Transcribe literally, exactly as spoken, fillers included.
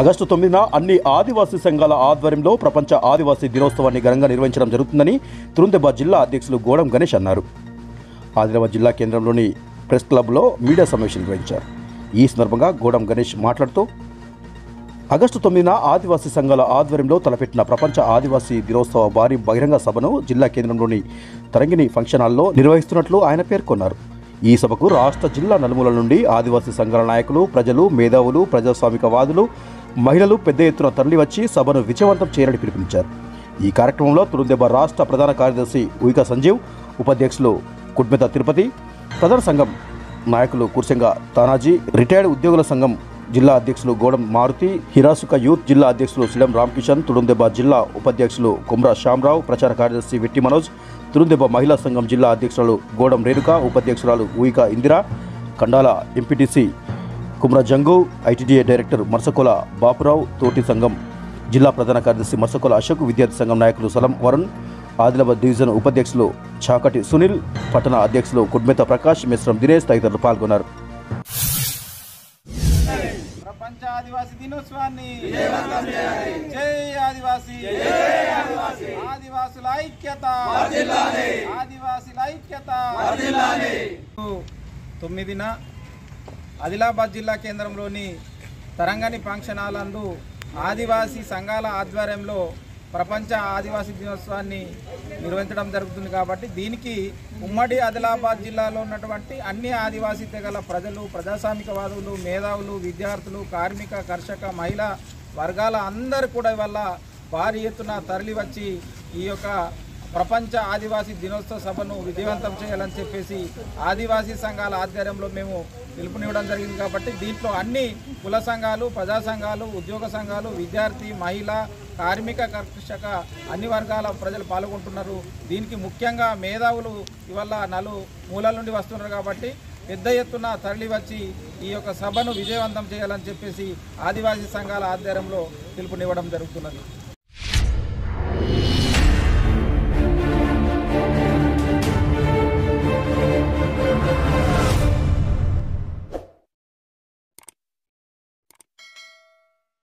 August తొమ్మిదిన అన్ని ఆదివాసీ సంఘాల ఆధ్వర్యంలో ప్రపంచ ఆదివాసీ దినోత్సవాన్ని ఘనంగా నిర్వహించడం జరుగుతుందని తురుందెబ్బ జిల్లా అధ్యక్షులు గోడం గణేష్ అన్నారు. ఆదిలాబాద్ జిల్లా కేంద్రంలోని ప్రెస్ క్లబ్లో మీడియా సమావేశం నిర్వహించారు. ఈ సందర్భంగా గోడం గణేష్ మాట్లాడుతూ ఆగస్టు తొమ్మిదిన ఆదివాసీ సంఘాల ఆధ్వర్యంలో తలపెట్టిన ప్రపంచ ఆదివాసీ దినోత్సవ భారీ బహిరంగ సభను జిల్లా కేంద్రంలోని తరంగిణి ఫంక్షన్ హాల్లో నిర్వహిస్తున్నట్లు ఆయన పేర్కొన్నారు. ఈ సభకు రాష్ట్ర జిల్లా నలుమూలల నుండి ఆదివాసీ సంఘాల నాయకులు, ప్రజలు, మేధావులు, ప్రజాస్వామికవాదులు, మహిళలు పెద్ద ఎత్తున తరలివచ్చి సభను విజయవంతం చేయాలని పిలుపునిచ్చారు. ఈ కార్యక్రమంలో తురుందెబ్బ రాష్ట్ర ప్రధాన కార్యదర్శి ఉయిక సంజీవ్, ఉపాధ్యక్షులు కుడ్మెత తిరుపతి, ప్రధాన సంఘం నాయకులు కుర్సింగ తానాజీ, రిటైర్డ్ ఉద్యోగుల సంఘం జిల్లా అధ్యక్షులు గోడం మారుతి, హిరాసుక యూత్ జిల్లా అధ్యక్షులు సిలం రామకిషన్, తురుందెబ్బ జిల్లా ఉపాధ్యక్షులు కుమ్రా శ్యామరావు, ప్రచార కార్యదర్శి వెట్టి మనోజ్, తురుందెబ్బ మహిళా సంఘం జిల్లా అధ్యక్షురాలు గోడం రేణుక, ఉపాధ్యక్షురాలు Uika Indira, Kandala MPTC Kumra Jangu, ITDA director Marsakola Bapurao, తోటి సంఘం జిల్లా ప్రధాన కార్యదర్శి మర్సకొల అశోక్, విద్యార్థి సంఘం నాయకులు సలం వరుణ్, ఆదిలాబాద్ డివిజన్ ఉపాధ్యక్షులు చాకటి సునీల్, పట్టణ అధ్యక్షులు కుడ్మెత ప్రకాష్, మిశ్రం దినేష్ తదితరులు పాల్గొన్నారు. ప్రపంచ ఆదివాసీ దినోత్సవాన్ని విజయవంతం చేయాలి. జై ఆదివాసీ, జై ఆదివాసీ. ఆదివాసుల ఐక్యత వర్ధిల్లాలి, ఆదివాసుల ఐక్యత వర్ధిల్లాలి. తొమ్మిదిన ఆదిలాబాద్ జిల్లా కేంద్రంలోని తరంగణి ఫంక్షన్ హాల్ నందు ఆదివాసీ సంఘాల ఆధ్వర్యంలో ప్రపంచ ఆదివాసీ దినోత్సవాన్ని నిర్వహించడం జరుగుతుంది. కాబట్టి దీనికి ఉమ్మడి ఆదిలాబాద్ జిల్లాలో ఉన్నటువంటి అన్ని ఆదివాసీ తెగల ప్రజలు, ప్రజాస్వామికవాదులు, మేధావులు, విద్యార్థులు, కార్మిక, కర్షక, మహిళా వర్గాల అందరూ కూడా ఇవాళ భారీ ఎత్తున తరలివచ్చి ఈ యొక్క ప్రపంచ ఆదివాసీ దినోత్సవ సభను విజయవంతం చేయాలని చెప్పేసి ఆదివాసీ సంఘాల ఆధ్వర్యంలో మేము పిలుపునివ్వడం జరిగింది. కాబట్టి దీంట్లో అన్ని కుల సంఘాలు, ప్రజా సంఘాలు, ఉద్యోగ సంఘాలు, విద్యార్థి, మహిళ, కార్మిక, కర్షక అన్ని వర్గాల ప్రజలు పాల్గొంటున్నారు. దీనికి ముఖ్యంగా మేధావులు ఇవాళ నలు మూలాల నుండి వస్తున్నారు. కాబట్టి పెద్ద ఎత్తున తరలివచ్చి ఈ యొక్క సభను విజయవంతం చేయాలని చెప్పేసి ఆదివాసీ సంఘాల ఆధ్వర్యంలో పిలుపునివ్వడం జరుగుతున్నది.